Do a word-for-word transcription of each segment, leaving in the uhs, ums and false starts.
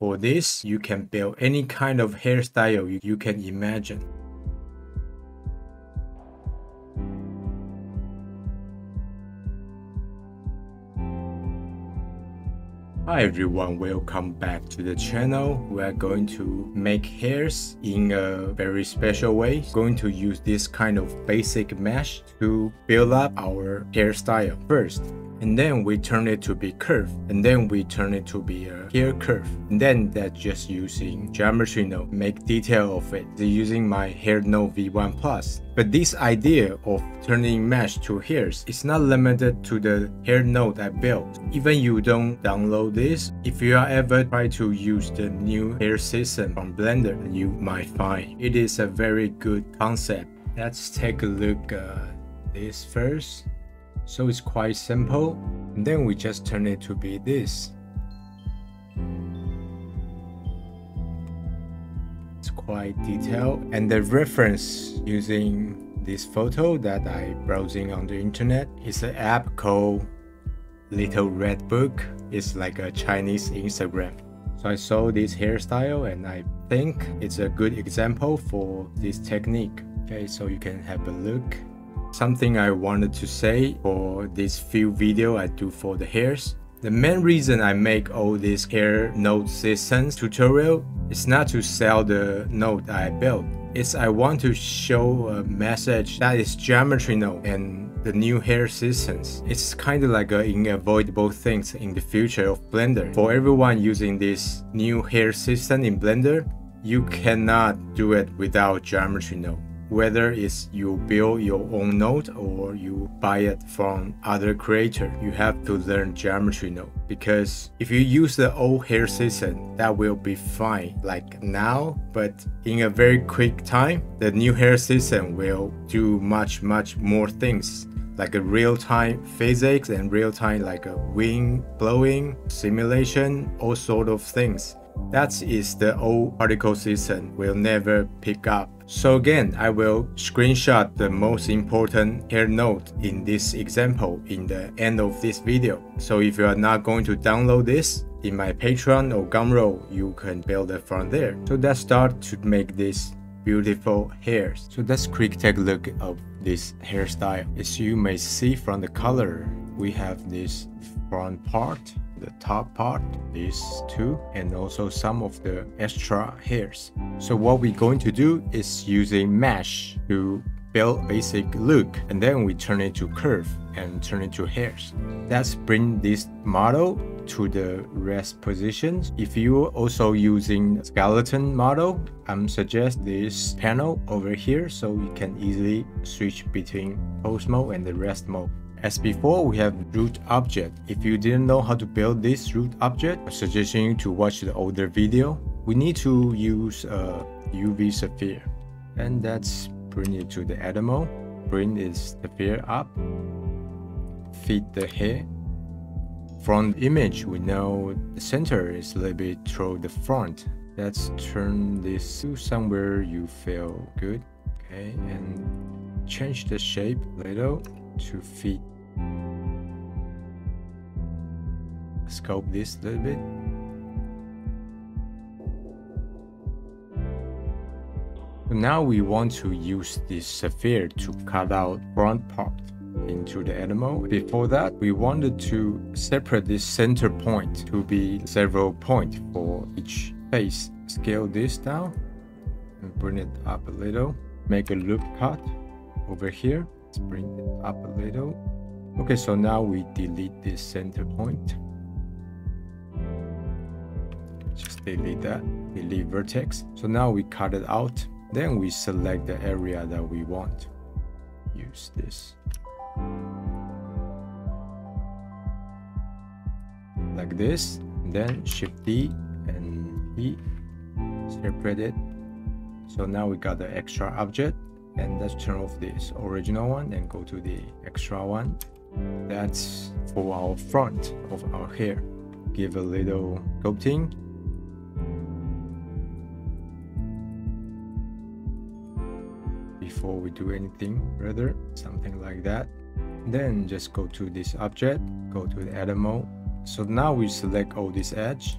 For this, you can build any kind of hairstyle you, you can imagine. Hi everyone, welcome back to the channel. We are going to make hairs in a very special way. We're going to use this kind of basic mesh to build up our hairstyle first. And then we turn it to be curved. And then we turn it to be a hair curve. And then that's just using geometry node. Make detail of it using my hair node v one plus. But this idea of turning mesh to hairs is not limited to the hair node I built. Even you don't download this, if you are ever try to use the new hair system from Blender, you might find it is a very good concept. Let's take a look at this first. So it's quite simple, and then we just turn it to be this. It's quite detailed, and the reference using this photo that I browsing on the internet is an app called Little Red Book. It's like a Chinese Instagram. So I saw this hairstyle and I think it's a good example for this technique. Okay, so you can have a look. Something I wanted to say for this few video I do for the hairs. The main reason I make all this hair node systems tutorial is not to sell the node I built. It's I want to show a message that is geometry node and the new hair systems. It's kind of like a unavoidable things in the future of Blender. For everyone using this new hair system in Blender, you cannot do it without geometry node. Whether it's you build your own node or you buy it from other creator, you have to learn geometry node. Because if you use the old hair system, that will be fine like now, but in a very quick time, the new hair system will do much, much more things. Like a real-time physics and real-time like a wind blowing, simulation, all sort of things. That is the old particle system will never pick up. So again, I will screenshot the most important hair node in this example in the end of this video. So if you are not going to download this, in my Patreon or Gumroad, you can build it from there. So let's start to make this beautiful hairs. So let's quick take a look at this hairstyle. As you may see from the color, we have this front part, the top part, these two, and also some of the extra hairs. So what we're going to do is using mesh to build basic look, and then we turn it to curve and turn it to hairs. Let's bring this model to the rest positions. If you're also using skeleton model, I'm suggest this panel over here so you can easily switch between pose mode and the rest mode. As before, we have root object. If you didn't know how to build this root object, I'm suggesting you to watch the older video. We need to use a U V sphere. And let's bring it to the animal. Bring this sphere up. Feed the hair. From the image, we know the center is a little bit through the front. Let's turn this to somewhere you feel good. Okay, and change the shape a little to fit. Scope this a little bit. Now we want to use this sphere to cut out front part into the animal. Before that, we wanted to separate this center point to be several points for each face. Scale this down and bring it up a little. Make a loop cut over here. Bring it up a little. Okay, so now we delete this center point. Just delete that, delete vertex. So now we cut it out. Then we select the area that we want. Use this. Like this. Then Shift D and E. Separate it. So now we got the extra object. And let's turn off this original one and go to the extra one. That's for our front of our hair. Give a little sculpting. Before we do anything further, something like that. Then just go to this object, go to the edit mode. So now we select all this edge.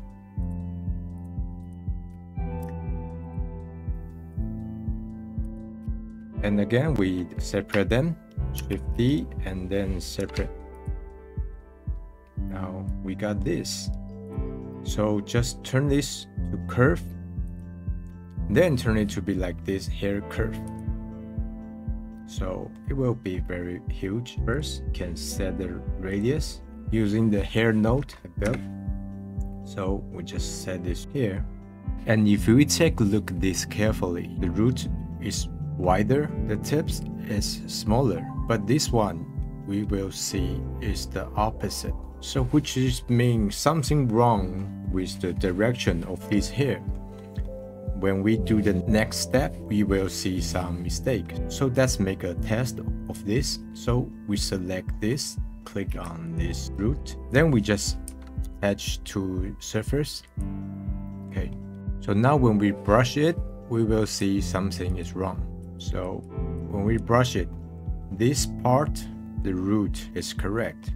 and again we separate them, Shift D, and then separate. Now we got this. So just turn this to curve, then turn it to be like this hair curve. So it will be very huge. First, can set the radius using the hair node above. So we just set this here. And if we take a look at this carefully, the root is wider, the tips is smaller, but this one we will see is the opposite. So which is means something wrong with the direction of this hair. When we do the next step, we will see some mistake. So let's make a test of this. So we select this, click on this root, then we just attach to surface. Okay. So now when we brush it, we will see something is wrong. So when we brush it, this part, the root is correct,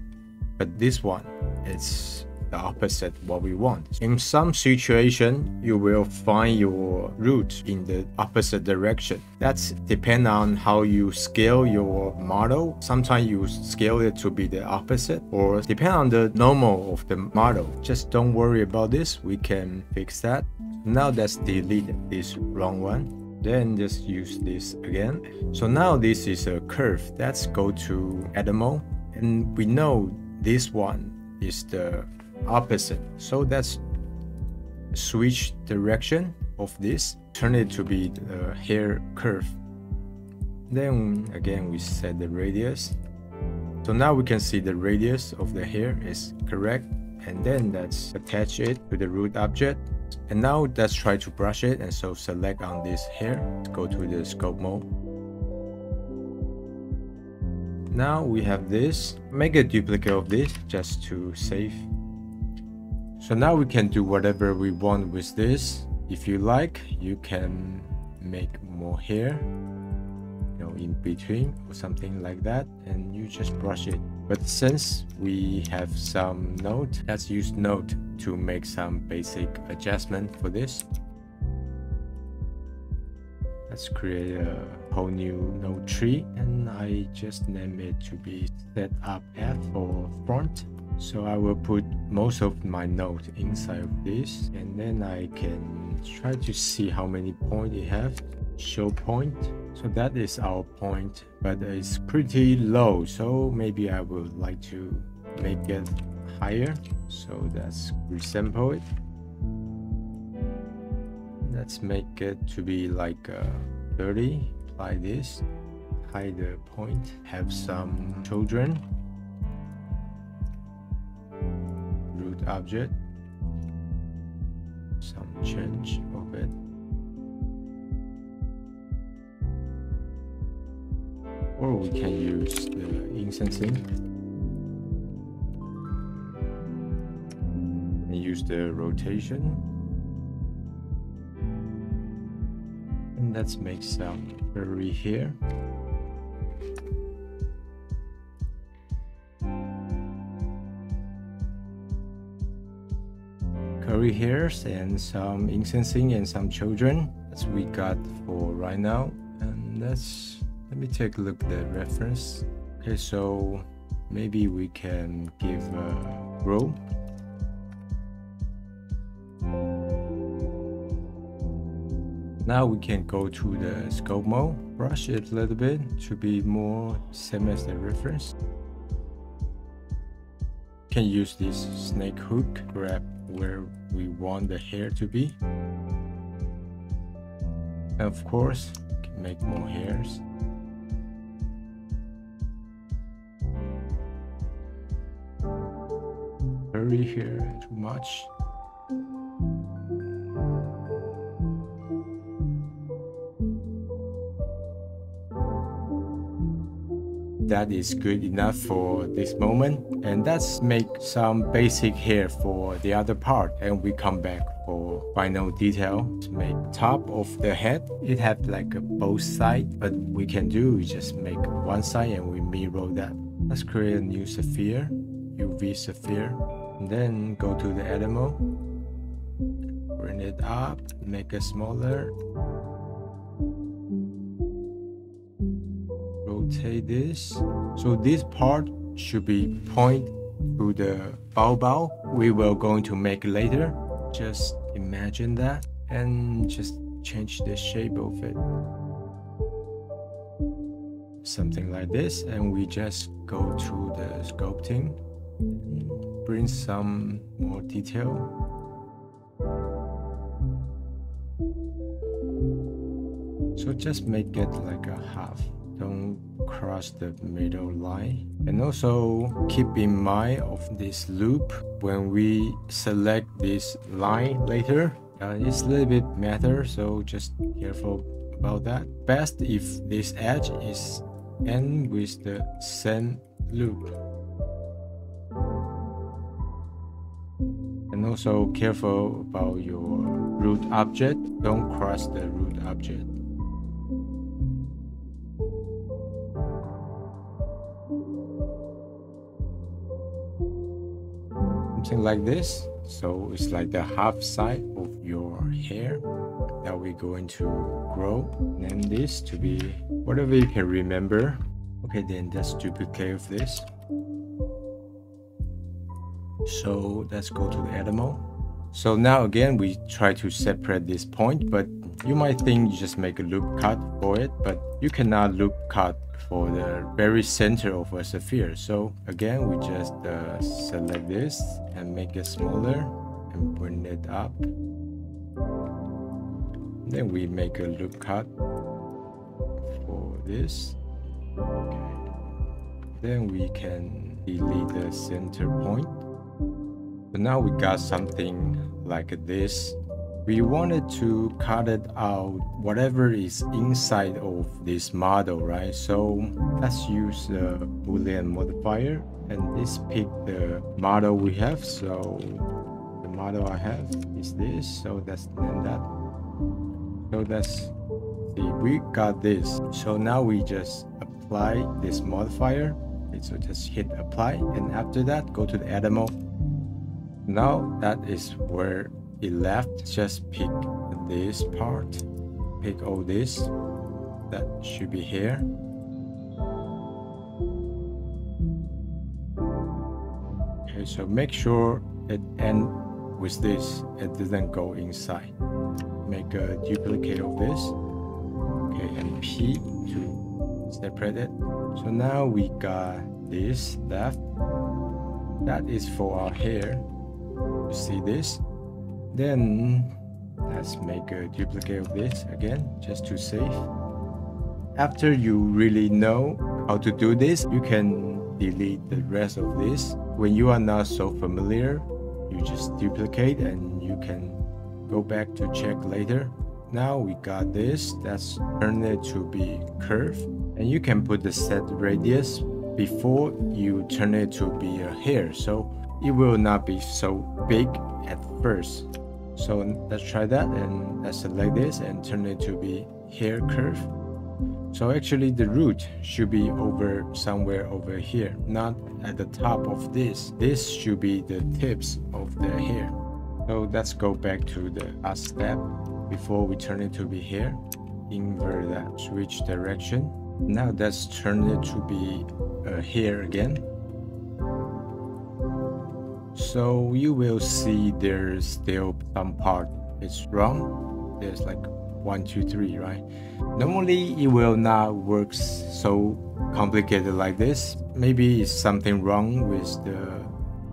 but this one, it's the opposite what we want. In some situation, you will find your root in the opposite direction. That's depend on how you scale your model. Sometimes you scale it to be the opposite, or depend on the normal of the model. Just don't worry about this. We can fix that. Now let's delete this wrong one. Then just use this again. So now this is a curve. Let's go to edit mode, and we know this one is the opposite. So let's switch direction of this, turn it to be the hair curve. Then again, we set the radius. So now we can see the radius of the hair is correct. And then let's attach it to the root object. And now let's try to brush it. And so select on this hair, go to the scope mode. Now we have this. Make a duplicate of this just to save. So now we can do whatever we want with this. If you like, you can make more hair, you know, in between or something like that, and you just brush it. But since we have some node, let's use node to make some basic adjustment for this. Let's create a whole new node tree, and I just name it to be set up F for front. So I will put most of my node inside of this, and then I can try to see how many points it has. Show point. So that is our point, but it's pretty low. So maybe I would like to make it higher. So let's resample it. Let's make it to be like uh, thirty, apply this, hide the point, have some children, root object, some change of it. Or we can use the instance and use the rotation. Let's make some curry here. Curry hairs and some incensing and some children. That's what we got for right now. And let's let me take a look at the reference. Okay, so maybe we can give a row. Now we can go to the scope mode, brush it a little bit to be more same as the reference. Can use this snake hook, grab where we want the hair to be. And of course, can make more hairs. Hurry here too much. That is good enough for this moment, and let's make some basic hair for the other part, and we come back for final detail. To make top of the head, it has like a both side, but we can do just make one side and we mirror that. Let's create a new sphere, U V sphere, and then go to the edit mode, bring it up, make it smaller. rotate this. So this part should be point to the baobao we will going to make later. Just imagine that and just change the shape of it. Something like this, and we just go to the sculpting, bring some more detail. So just make it like a half, don't cross the middle line. And also keep in mind of this loop, when we select this line later, uh, it's a little bit matter, so just careful about that. Best if this edge is end with the same loop. And also careful about your root object, don't cross the root object. Something like this, so it's like the half side of your hair that we're going to grow. Name this to be whatever you can remember. Okay, then let's duplicate this. So let's go to the animal. So now again we try to separate this point, but you might think you just make a loop cut for it, but you cannot loop cut for the very center of a sphere. So again we just uh, select this and make it smaller and bring it up. Then we make a loop cut for this. Okay. Then we can delete the center point. But now we got something like this. We wanted to cut it out whatever is inside of this model, right? So let's use the Boolean modifier and let's pick the model we have. So the model I have is this, so let's name that. So let's see, we got this. So now we just apply this modifier. Okay, so just hit apply, and after that go to the edit mode. Now that is where it left. Just pick this part, pick all this, that should be here. Okay, so make sure it ends with this, it doesn't go inside. Make a duplicate of this, okay, and P to separate it. So now we got this left, that is for our hair. You see this? Then let's make a duplicate of this again, just to save. After you really know how to do this, you can delete the rest of this. When you are not so familiar, you just duplicate and you can go back to check later. Now we got this, let's turn it to be curved, and you can put the set radius before you turn it to be a hair, so it will not be so big at first. So let's try that, and let's select this and turn it to be hair curve. So actually the root should be over somewhere over here, not at the top of this. This should be the tips of the hair. So let's go back to the last step before we turn it to be hair. Invert that, switch direction. Now let's turn it to be a hair again. So you will see there's still some part is wrong. There's like one, two, three, right? Normally it will not work so complicated like this. Maybe it's something wrong with the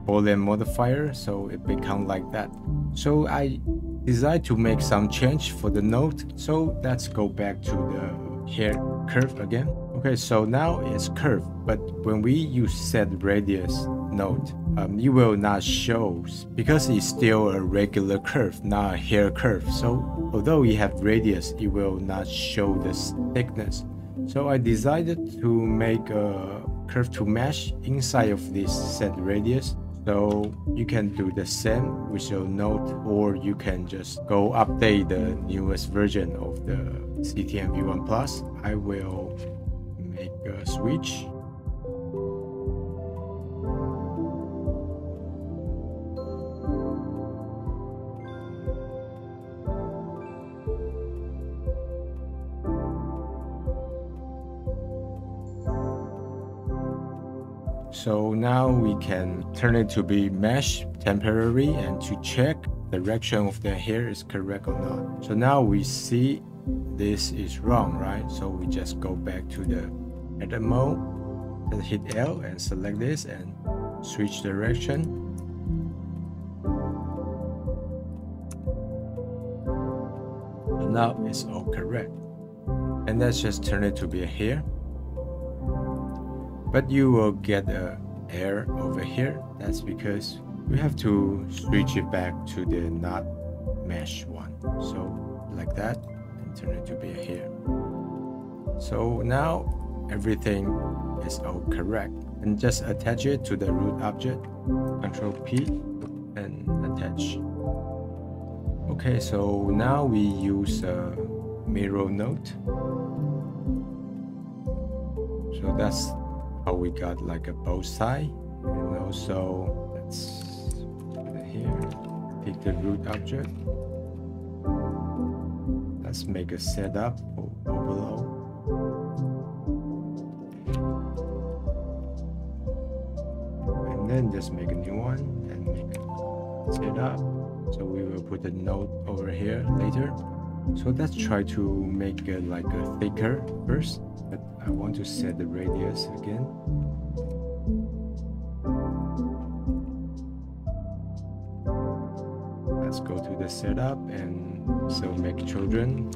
Boolean modifier, so it becomes like that. So I decided to make some change for the node. So let's go back to the hair curve again. Okay, so now it's curved, but when we use set radius node, um, it will not show because it's still a regular curve, not a hair curve. So although you have radius, it will not show the thickness. So I decided to make a curve to mesh inside of this set radius. So you can do the same with your node, or you can just go update the newest version of the C T M V one Plus. I will make a switch. So now we can turn it to be mesh temporary and to check direction of the hair is correct or not. So now we see this is wrong, right? So we just go back to the edit mode and hit L and select this and switch direction. Now it's all correct, and let's just turn it to be a hair. But you will get a error over here. That's because we have to switch it back to the not mesh one. So like that, and turn it to be a hair. So now everything is all correct, and just attach it to the root object. Control P and attach. Okay, so now we use a mirror node. So that's how we got like a bow side. And also, let's put it here, pick the root object. Let's make a setup for overload. And then just make a new one and make a setup. So we will put a node over here later. So let's try to make it like a thicker first, but I want to set the radius again. Let's go to the setup and so make children.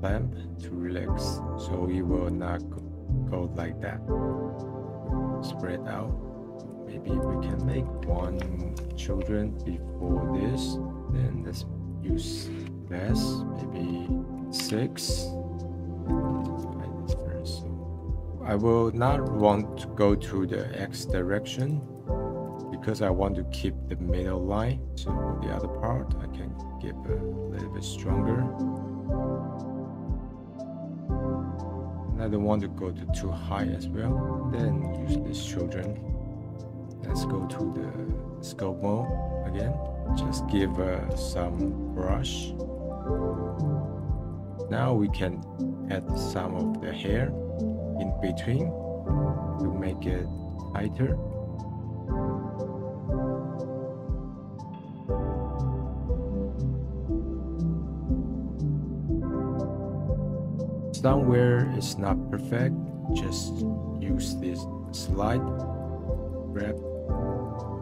Clamp to relax, so it will not go like that. Spread out. Maybe we can make one children before this. Then let's use less, maybe six. I will not want to go to the X direction because I want to keep the middle line. So the other part I can give a little bit stronger. I don't want to go to too high as well. Then use these children. Let's go to the scope mode again. Just give uh, some brush. Now we can add some of the hair in between to make it tighter. Somewhere it's not perfect, just use this slide wrap.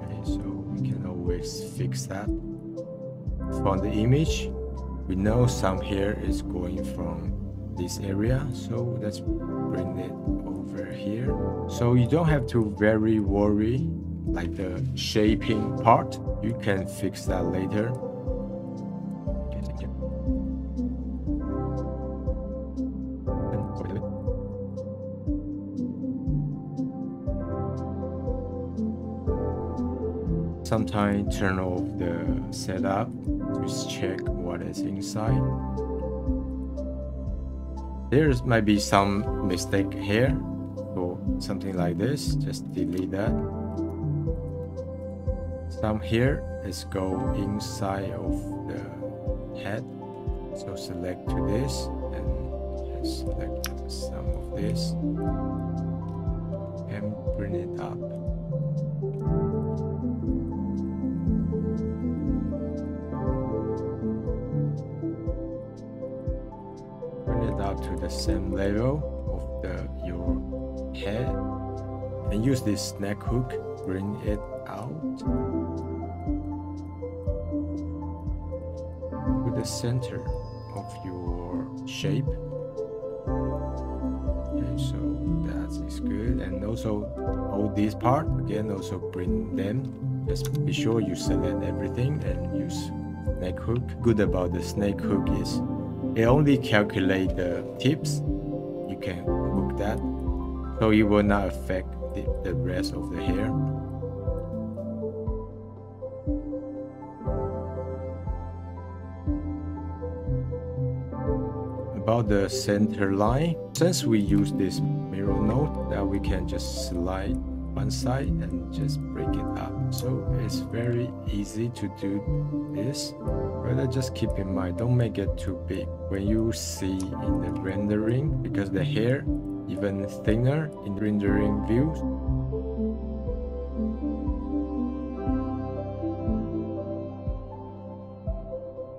Okay, so we can always fix that. From the image, we know some hair is going from this area, so let's bring it over here. So you don't have to very worry like the shaping part, you can fix that later. Sometimes turn off the setup to check what is inside. There might be some mistake here or something like this. Just delete that. Some here is go inside of the head. So select to this and select some of this and bring it up. To the same level of the your head and use this snag hook, bring it out to the center of your shape. Okay, so that is good. And also all this part again, also bring them. Just be sure you select everything and use snag hook. Good about the snag hook is it only calculates the tips. You can hook that, so it will not affect the, the rest of the hair. About the center line, since we use this mirror node, that we can just slide one side and just break it up. So it's very easy to do this, but just keep in mind, don't make it too big when you see in the rendering, because the hair even thinner in rendering views.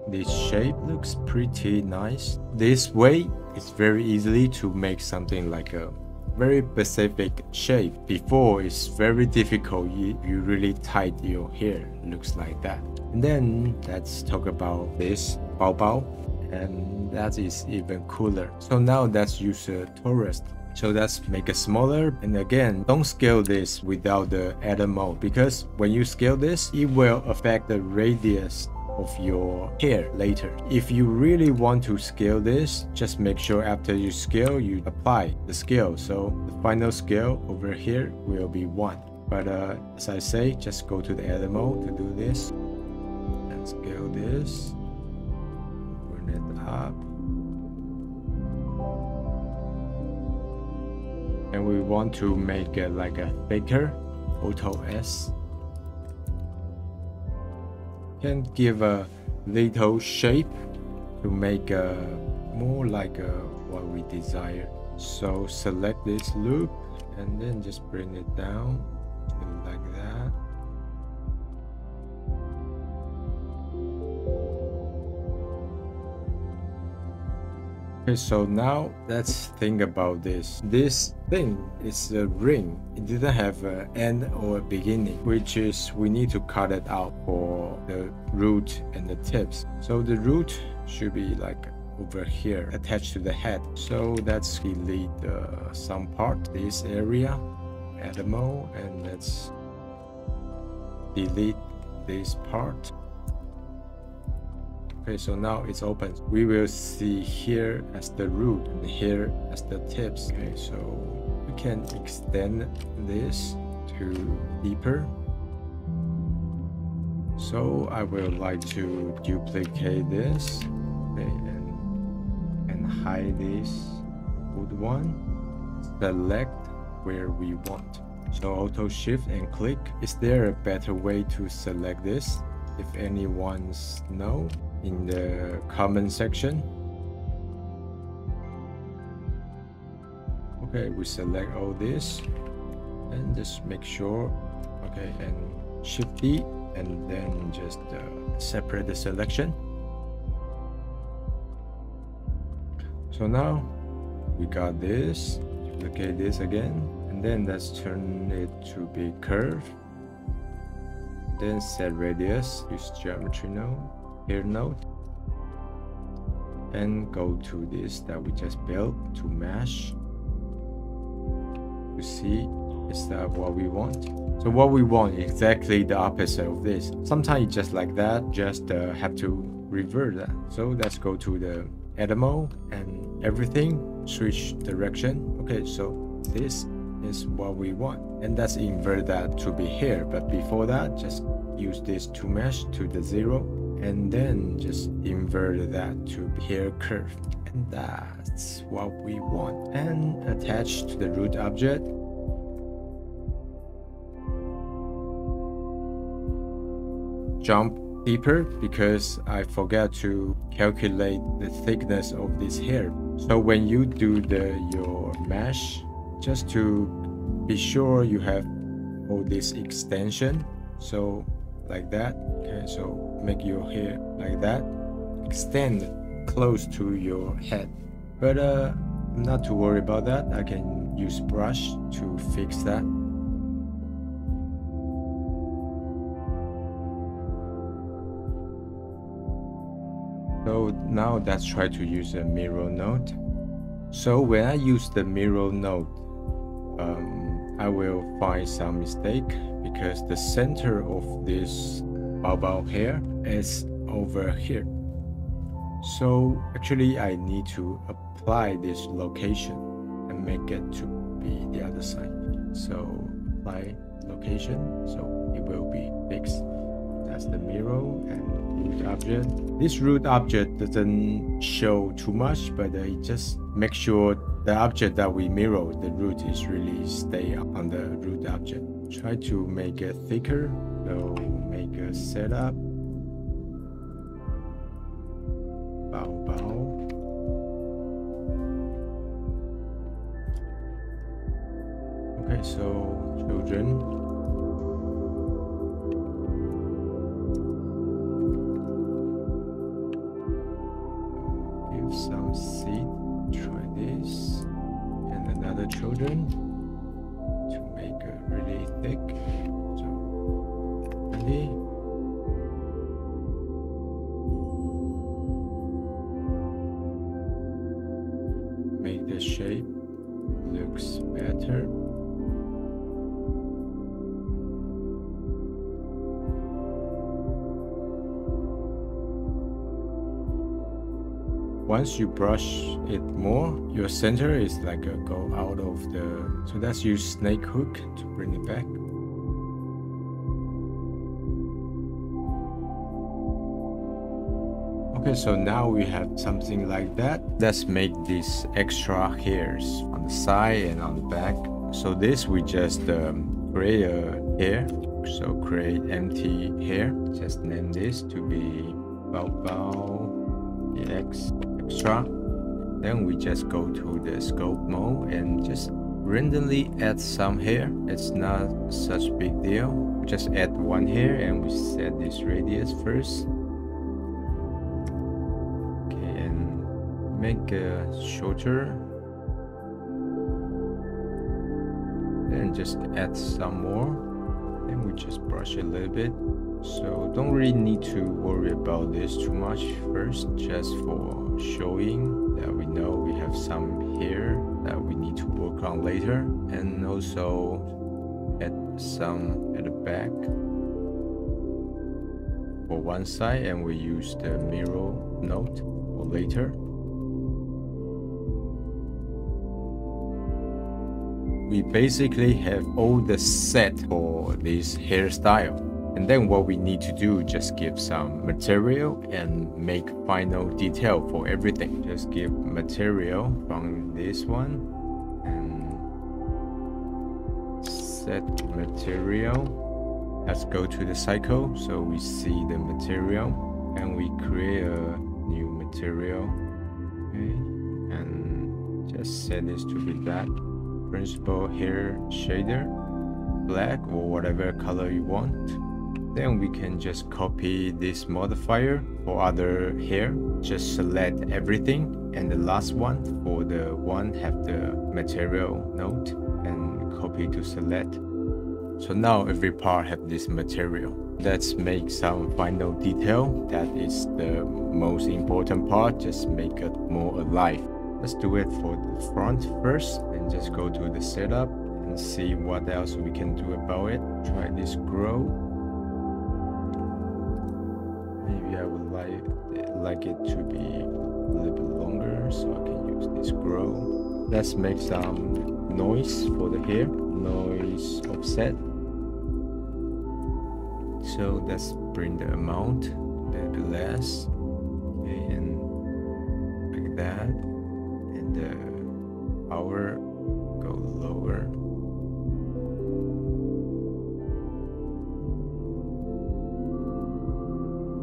This shape looks pretty nice. This way, it's very easy to make something like a very specific shape. Before, it's very difficult. You, you really tight your hair. Looks like that. And then let's talk about this bao bao, and that is even cooler. So now let's use a torus. So let's make it smaller, and again, don't scale this without the edit mode, because when you scale this, it will affect the radius of your hair later. If you really want to scale this, just make sure after you scale, you apply the scale. So the final scale over here will be one. But uh, as I say, just go to the edit mode to do this. And scale this. Bring it up. And we want to make it like a thicker. Auto S. Can give a little shape to make a more like a, what we desire. So select this loop and then just bring it down like that. Okay, so now let's think about this. This thing is a ring. It didn't have an end or a beginning, which is we need to cut it out for the root and the tips. So the root should be like over here, attached to the head. So let's delete uh, some part, this area, add a mode, and let's delete this part. Okay, so now it's open. We will see here as the root and here as the tips. Okay, so we can extend this to deeper. So I will like to duplicate this, okay, and, and hide this good one. Select where we want. So auto shift and click. Is there a better way to select this? If anyone knows, in the comment section. Okay, we select all this and just make sure, okay, and shift D and then just uh, separate the selection. So now we got this, duplicate this again, and then let's turn it to be curved, then set radius, use geometry node, hair node, and go to this that we just built to mesh to see is that what we want. So what we want is exactly the opposite of this. Sometimes just like that, just uh, have to revert that. So let's go to the edit mode and everything, switch direction. Okay, so this is what we want, and let's invert that to be here. But before that, just use this to mesh to the zero, and then just invert that to hair curve, and that's what we want, and attach to the root object. Jump deeper because I forgot to calculate the thickness of this hair. So when you do the your mesh, just to be sure you have all this extension, so like that. Okay, so make your hair like that, extend close to your head, but uh not to worry about that. I can use brush to fix that. So now let's try to use a mirror node. So when I use the mirror node, um, I will find some mistake, because the center of this bao bao hair is over here. So actually I need to apply this location and make it to be the other side. So apply location, so it will be fixed. That's the mirror and root object. This root object doesn't show too much, but it just makes sure the object that we mirror, the root is really stay on the root object. Try to make it thicker, so make a setup. Bow, bow. Okay, so children. Give some seed, try this, and another children to make it really thick. So, ready. Make the shape looks better. Once you brush it more, your center is like a go out of the, so that's your snake hook to bring it back. Okay, so now we have something like that. Let's make these extra hairs on the side and on the back. So this we just um, create a hair. So create empty hair. Just name this to be Bao Bao X. Extra. Then we just go to the scope mode and just randomly add some hair. It's not such big deal. Just add one hair and we set this radius first. Okay, and make it shorter. Then just add some more. Then we just brush a little bit. So don't really need to worry about this too much first, just for showing that we know we have some hair that we need to work on later, and also add some at the back for one side, and we use the mirror node for later. We basically have all the set for this hairstyle. And then what we need to do, just give some material and make final detail for everything. Just give material from this one and set material. Let's go to the cycle so we see the material, and we create a new material. Okay, and just set this to be black. Principal hair shader, black or whatever color you want. Then we can just copy this modifier for other hair. Just select everything, and the last one for the one have the material node and copy to select. So now every part have this material. Let's make some final detail. That is the most important part. Just make it more alive. Let's do it for the front first, and just go to the setup and see what else we can do about it. Try this grow. Maybe I would like like it to be a little bit longer, so I can use this grow. Let's make some noise for the hair. Noise offset. So let's bring the amount a little bit less, and like that. And the power go lower.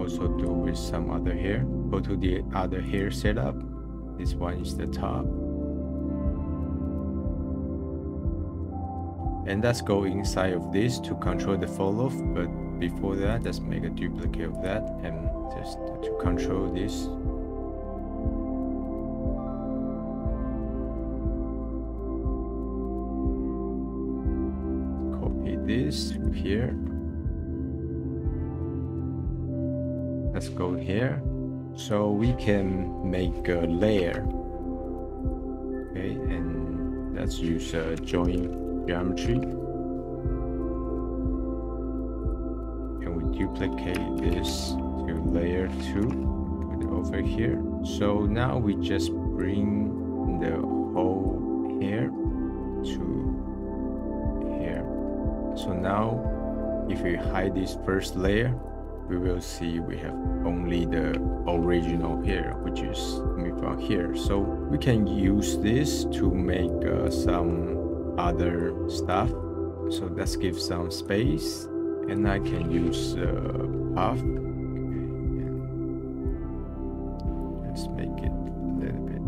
Also do with some other hair. Go to the other hair setup. This one is the top. And let's go inside of this to control the fall off. But before that, let's make a duplicate of that and just to control this. Copy this here. Let's go here, so we can make a layer. Okay, and let's use a uh, join geometry, and we duplicate this to layer two, put it over here. So now we just bring the whole hair to here. So now, if we hide this first layer, we will see we have only the original hair, which is background here. So we can use this to make uh, some other stuff. So let's give some space, and I can use uh, path. Okay. Let's make it a little bit.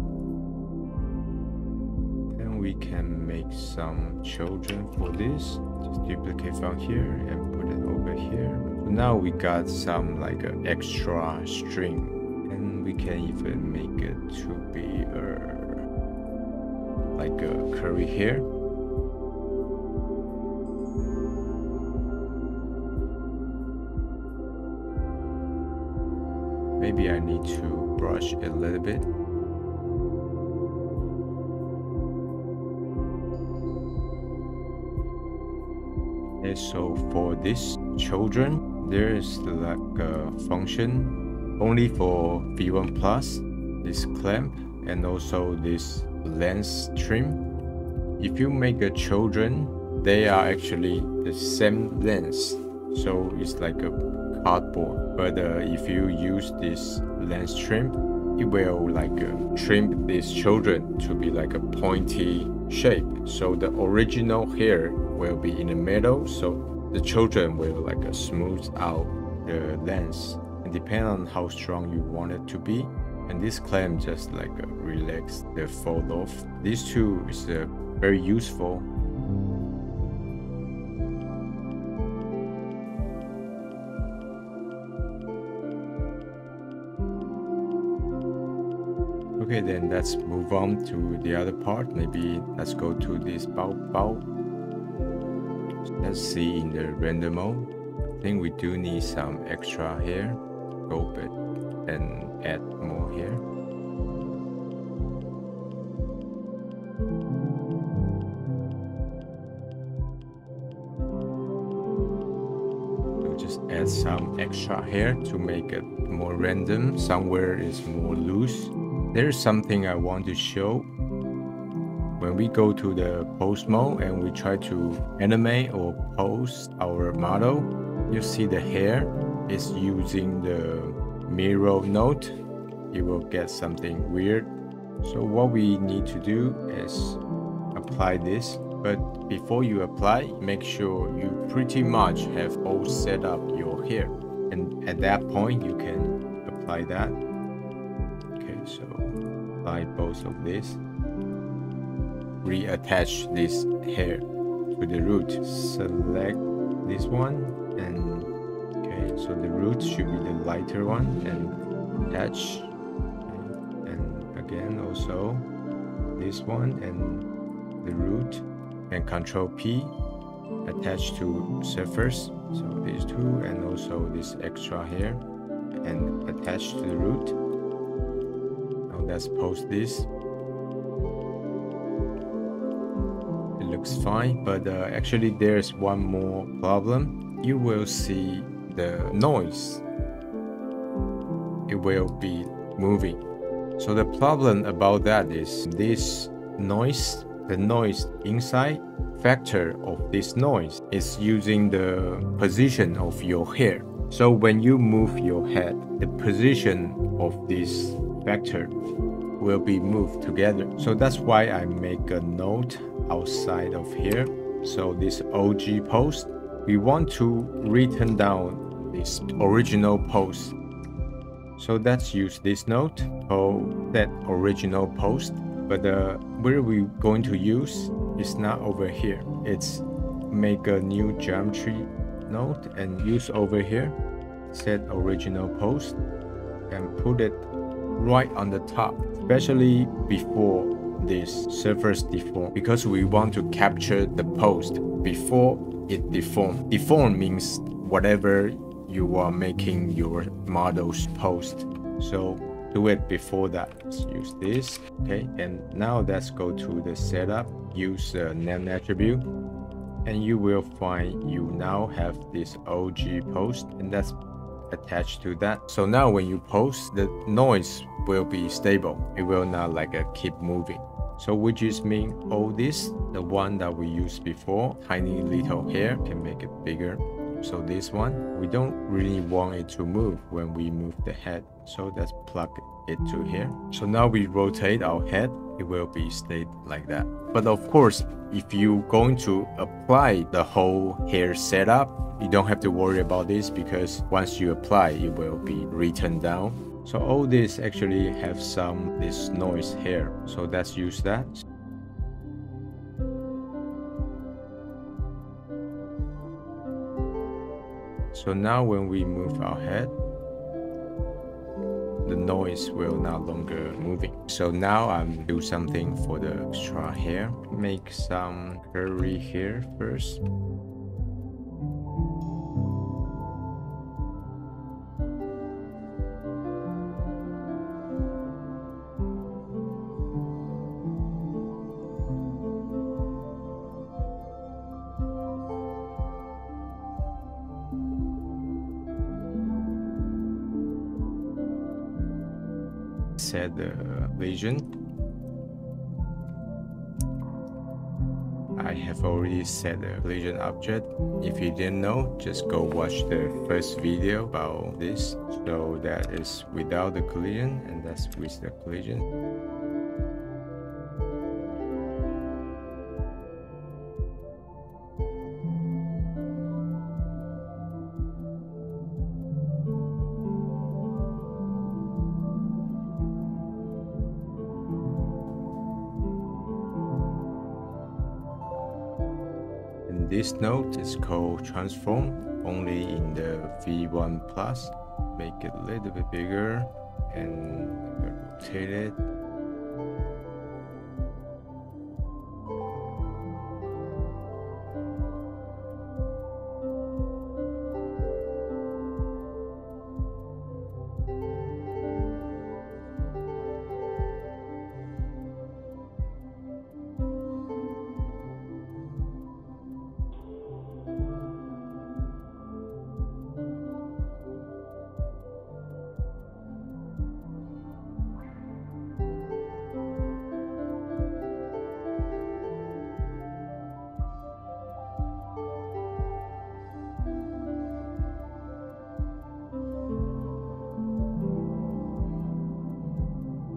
And we can make some children for this. Just duplicate from here and put it over here. So now we got some like an extra string. And we can even make it to be uh, like a curly hair. Maybe I need to brush a little bit. And so for these children, there is like a function only for V one plus, this clamp, and also this lens trim. If you make a children, they are actually the same length, so it's like a cardboard, but uh, if you use this lens trim, it will like uh, trim these children to be like a pointy shape, so the original hair will be in the middle, so the children will like uh, smooth out the lens, and depending on how strong you want it to be. And this clamp just like uh, relax the fold off. These two is uh, very useful. Okay, then let's move on to the other part. Maybe let's go to this bow bow. Let's see in the render mode. I think we do need some extra hair. Go back and add more hair. We'll just add some extra hair to make it more random. Somewhere is more loose. There's something I want to show. When we go to the pose mode and we try to animate or pose our model, you see the hair is using the mirror node. It will get something weird. So what we need to do is apply this. But before you apply, make sure you pretty much have all set up your hair. And at that point, you can apply that. So apply both of this, reattach this hair to the root, select this one, and okay, so the root should be the lighter one, and attach, okay, and again also this one and the root, and control P, attach to surface, so these two, and also this extra hair, and attach to the root. Let's post this. It looks fine, but uh, actually there's one more problem. You will see the noise. It will be moving. So the problem about that is this noise, the noise inside factor of this noise is using the position of your hair. So when you move your head, the position of this vector will be moved together. So that's why I make a note outside of here. So this O G pose, we want to written down this original pose. So let's use this note for that original pose. But uh, where we're going to use is not over here. It's make a new geometry node and use over here. Set original pose and put it right on the top, especially before this surface deform, because we want to capture the post before it deform. Deform means whatever you are making your model's post. So do it before that. Let's use this. Okay, and now let's go to the setup. Use uh, name attribute, and you will find you now have this O G post, and that's attached to that. So now when you pose, the noise will be stable. It will not like uh, keep moving. So which is mean all this, the one that we used before, tiny little hair, can make it bigger. So this one, we don't really want it to move when we move the head. So let's plug it to here. So now we rotate our head, it will be stayed like that. But of course, if you're going to apply the whole hair setup, you don't have to worry about this because once you apply, it will be written down. So all this actually have some this noise here. So let's use that. So now when we move our head, the noise will no longer moving. So now I'm do something for the extra hair. Make some curly hair first. Set the legend. I have already set the legend object. If you didn't know, just go watch the first video about this. So that is without the collision, and that's with the collision. This node is called transform, only in the V one plus. Make it a little bit bigger and rotate it.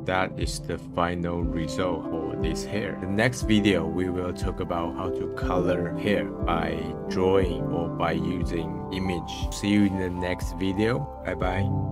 That is the final result for this hair. The next video, we will talk about how to color hair by drawing or by using image. See you in the next video. Bye bye.